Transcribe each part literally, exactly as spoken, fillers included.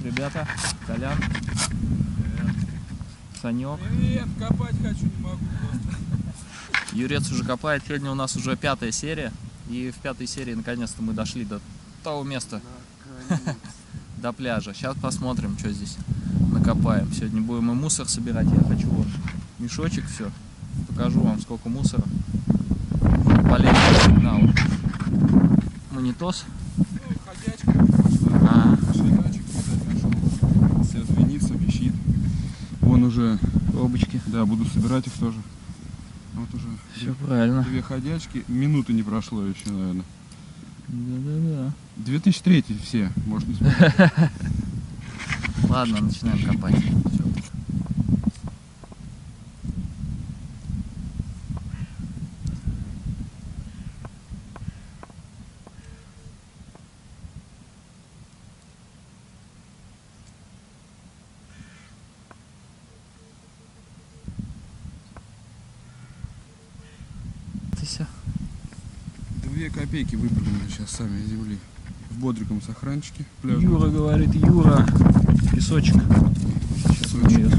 Привет, ребята. Колян. Привет. Санек. Привет, копать хочу, не могу. Юрец уже копает. Сегодня у нас уже пятая серия. И в пятой серии наконец-то мы дошли до того места. До пляжа. Сейчас посмотрим, что здесь накопаем. Сегодня будем и мусор собирать. Я хочу вот мешочек все. Покажу вам, сколько мусора. Полезных сигналов. Монитос. А. Свет винится, вещит. Вон уже коробочки. Да, буду собирать их тоже. Вот уже все две, правильно. Две ходячки. Минуты не прошло еще, наверное. Да-да-да. две тысячи третий все, может не смотреть. Ладно, начинаем копать. Две копейки выпрыгнули сейчас сами из земли в бодриком сохранчике. Пляж. Юра говорит, Юра, песочек. Песочек.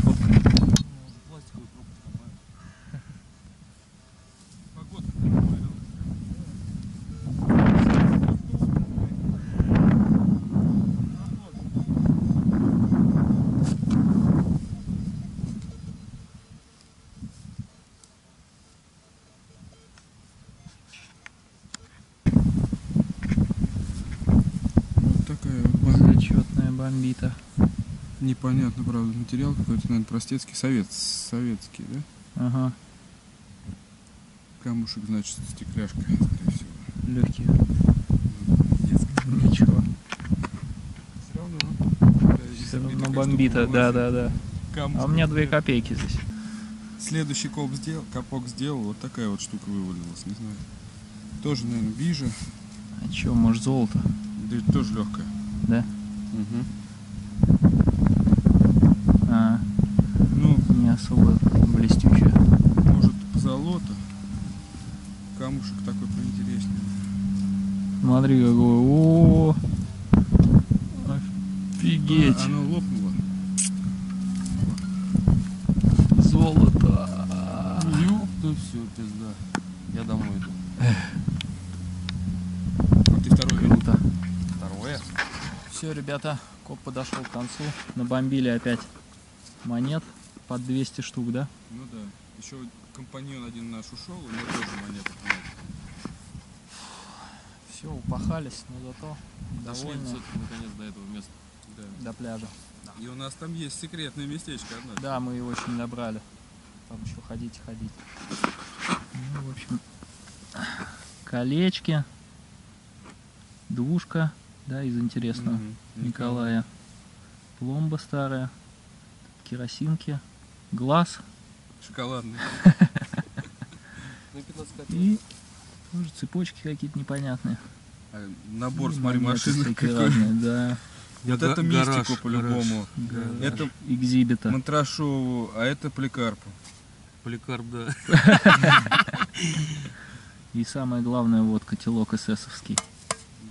Бомбита. Непонятно, правда, материал какой-то, наверное, простецкий, совет, советский, да? Ага. Камушек, значит, стекляшка, скорее всего. Легкий. Ничего. Все равно, все равно бомбита, да, да, да. Камушек. А у меня две копейки здесь. Следующий коп сделал, копок сделал, вот такая вот штука вывалилась, не знаю. Тоже, наверное, бижа. А что, может, золото? Да это тоже легкое. Да? Угу. А, ну, не особо блестючая. Может, позолота. Камушек такой поинтереснее. Смотри, какой. О, офигеть! А, оно лопнуло. Золото. Ёп, да все, пизда. Я домой иду. А ты второй. Круто. Второе. Все, ребята, коп подошел к концу. Набомбили опять монет под двести штук, да? Ну да. Еще компаньон один наш ушел, у него тоже монеты. Все, упахались, но зато дошли все-таки наконец до этого места. Да. До пляжа. Да. И у нас там есть секретное местечко одно. Да, мы его очень добрали. Там еще ходить и ходить. Ну, в общем, колечки, двушка. Да, из интересного. Угу. Николая. Пломба старая. Керосинки. Глаз. Шоколадный. И тоже цепочки какие-то непонятные. Набор, смотри, машины какой-то. Вот это мистику по-любому. Это экзибита. Монтрашову, а это Поликарпу. Поликарп, да. И самое главное, вот котелок эсэсовский.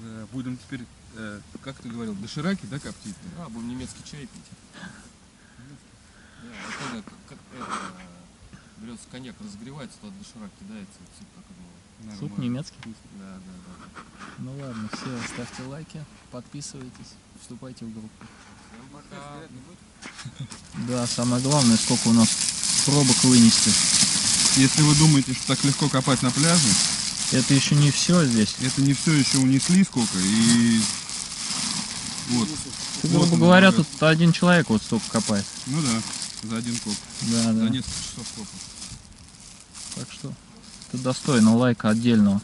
Да, будем теперь... Как ты говорил, дошираки, да, коптить? А, будем немецкий чай пить. Да, вот как берется коньяк, разогревается, туда доширак кидается, суп так и было. Суп немецкий? Да, да, да. Ну ладно, все, ставьте лайки, подписывайтесь, вступайте в группу. Всем пока. Да, самое главное, сколько у нас пробок вынести. Если вы думаете, что так легко копать на пляже, это еще не все здесь. Это не все, еще унесли сколько и вот. Ты, грубо вот говоря, много. Тут один человек вот столько копает. Ну да, за один коп. Да, за да. несколько часов копа. Так что это достойно лайка отдельного.